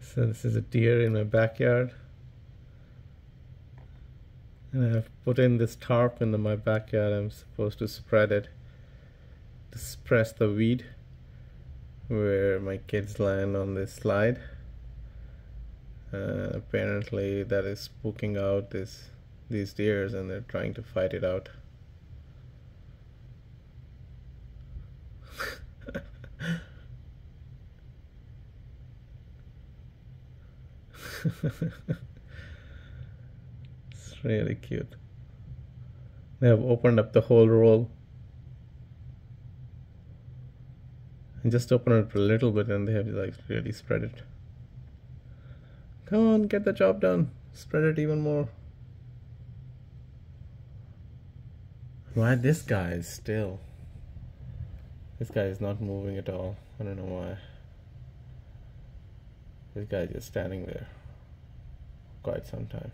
So this is a deer in my backyard, and I have put in this tarp into my backyard. I'm supposed to spread it to suppress the weed where my kids land on this slide. Apparently that is spooking out these deers, and they're trying to fight it out. It's really cute. They have opened up the whole roll and just open it for a little bit, and they have like really spread it. Come on, get the job done. Spread it even more. Why this guy is still? This guy is not moving at all. I don't know why. This guy is just standing there quite some time.